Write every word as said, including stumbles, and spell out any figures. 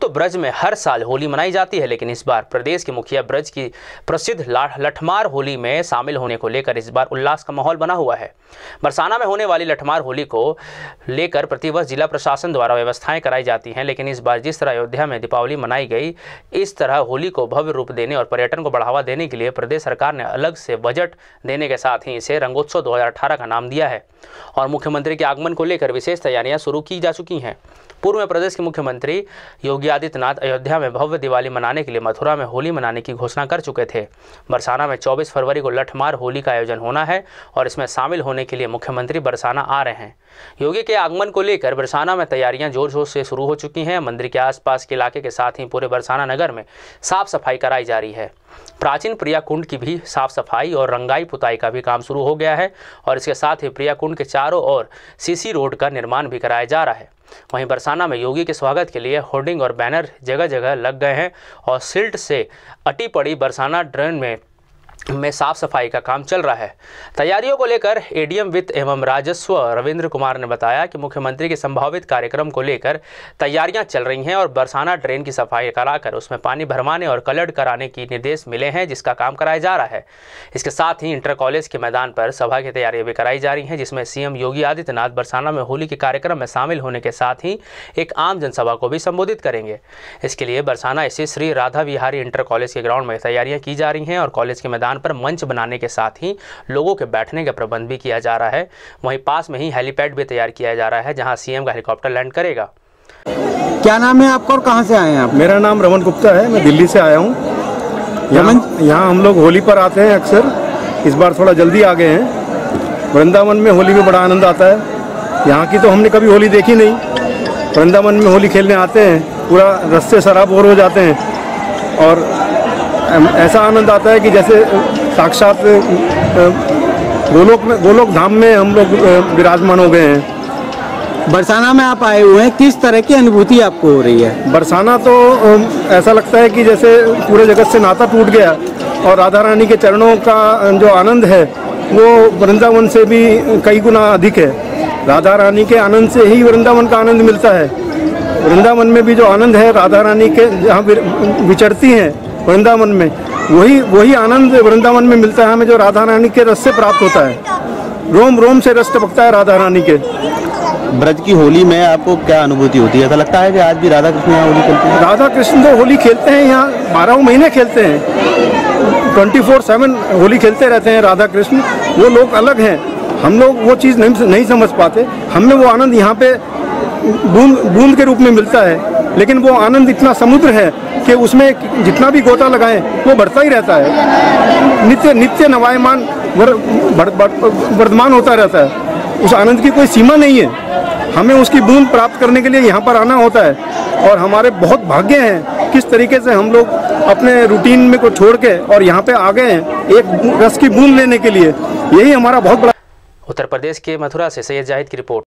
तो ब्रज में हर साल होली मनाई जाती है, लेकिन इस बार प्रदेश के मुखिया ब्रज की प्रसिद्ध लठमार होली में शामिल होने को लेकर इस बार उल्लास का माहौल बना हुआ है। बरसाना में होने वाली लठमार होली को लेकर प्रतिवर्ष जिला प्रशासन द्वारा व्यवस्थाएं कराई जाती हैं, लेकिन इस बार जिस तरह अयोध्या में दीपावली मनाई गई, इस तरह होली को भव्य रूप देने और पर्यटन को बढ़ावा देने के लिए प्रदेश सरकार ने अलग से बजट देने के साथ ही इसे रंगोत्सव दो हजार अठारह का नाम दिया है और मुख्यमंत्री के आगमन को लेकर विशेष तैयारियां शुरू की जा चुकी हैं। पूर्व में प्रदेश के मुख्यमंत्री योगी आदित्यनाथ अयोध्या में भव्य दिवाली मनाने के लिए मथुरा में होली मनाने की घोषणा कर चुके थे। बरसाना में चौबीस फरवरी को लठमार होली का आयोजन होना है और इसमें शामिल होने के लिए मुख्यमंत्री बरसाना आ रहे हैं। योगी के आगमन को लेकर बरसाना में तैयारियां जोर जोर से शुरू हो चुकी हैं। मंदिर के आसपास के इलाके के साथ ही पूरे बरसाना नगर में साफ सफाई कराई जा रही है। प्राचीन प्रिया कुंड की भी साफ सफाई और रंगाई पुताई का भी काम शुरू हो गया है और इसके साथ ही प्रिया कुंड के चारों ओर सीसी रोड का निर्माण भी कराया जा रहा है। वहीं बरसाना में योगी के स्वागत के लिए होर्डिंग और बैनर जगह जगह लग गए हैं और सिल्ट से अटी पड़ी बरसाना ड्रेन में में साफ सफाई का काम चल रहा है। तैयारियों को लेकर एडीएम वित्त एवं राजस्व रविंद्र कुमार ने बताया कि मुख्यमंत्री के संभावित कार्यक्रम को लेकर तैयारियां चल रही हैं और बरसाना ड्रेन की सफाई कराकर उसमें पानी भरवाने और कलर्ड कराने की निर्देश मिले हैं, जिसका काम कराया जा रहा है। इसके साथ ही इंटर कॉलेज के मैदान पर सभा की तैयारियाँ भी कराई जा रही हैं, जिसमें सीएम योगी आदित्यनाथ बरसाना में होली के कार्यक्रम में शामिल होने के साथ ही एक आम जनसभा को भी संबोधित करेंगे। इसके लिए बरसाना स्थित श्री राधा विहारी इंटर कॉलेज के ग्राउंड में तैयारियाँ की जा रही हैं और कॉलेज के मैदान पर मंच बनाने के साथ ही लोगों के बैठने का प्रबंध भी किया जा रहा है। वहीं पास में ही हेलीपैड भी तैयार किया जा रहा है, जहां सीएम का हेलीकॉप्टर लैंड करेगा। क्या नाम है आपका और कहां से आए हैं आप? मेरा नाम रमन गुप्ता है, मैं दिल्ली से आया हूं। यहां हम लोग होली पर आते हैं अक्सर, इस बार थोड़ा जल्दी आ गए हैं। वृंदावन में होली में बड़ा आनंद आता है, यहाँ की तो हमने कभी होली देखी नहीं। वृंदावन में होली खेलने आते हैं, पूरा रस्ते शराब और हो जाते हैं और ऐसा आनंद आता है कि जैसे साक्षात गोलोक में गोलोक धाम में हम लोग विराजमान हो गए हैं। बरसाना में आप आए हुए हैं, किस तरह की अनुभूति आपको हो रही है? बरसाना तो ऐसा लगता है कि जैसे पूरे जगत से नाता टूट गया और राधा रानी के चरणों का जो आनंद है वो वृंदावन से भी कई गुना अधिक है। राधा रानी के आनंद से ही वृंदावन का आनंद मिलता है। वृंदावन में भी जो आनंद है राधा रानी के जहाँ विचरती हैं वृंदावन में, वही वही आनंद वृंदावन में मिलता है हमें जो राधा रानी के रस से प्राप्त होता है। रोम रोम से रस टपकता है राधा रानी के। ब्रज की होली में आपको क्या अनुभूति होती है? ऐसा लगता है कि आज भी राधा कृष्ण यहाँ होली खेलते हैं? राधा कृष्ण तो होली खेलते हैं यहाँ, बारह महीने खेलते हैं, ट्वेंटी फोर सेवन होली खेलते रहते हैं राधा कृष्ण। वो लोग अलग हैं, हम लोग वो चीज़ नहीं नहीं समझ पाते। हमें वो आनंद यहाँ पे बूंद बूंद के रूप में मिलता है, लेकिन वो आनंद इतना समुद्र है कि उसमें जितना भी गोता लगाएं वो बढ़ता ही रहता है। नित्य नित्य नवायमान वर्धमान होता रहता है। उस आनंद की कोई सीमा नहीं है। हमें उसकी बूंद प्राप्त करने के लिए यहाँ पर आना होता है और हमारे बहुत भाग्य हैं किस तरीके से हम लोग अपने रूटीन में को छोड़ के और यहाँ पे आ गए हैं एक रस की बूंद लेने के लिए। यही हमारा बहुत बड़ा। उत्तर प्रदेश के मथुरा से सैयद जाहिद की रिपोर्ट।